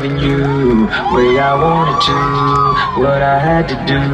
loving you way I wanted to, what I had to do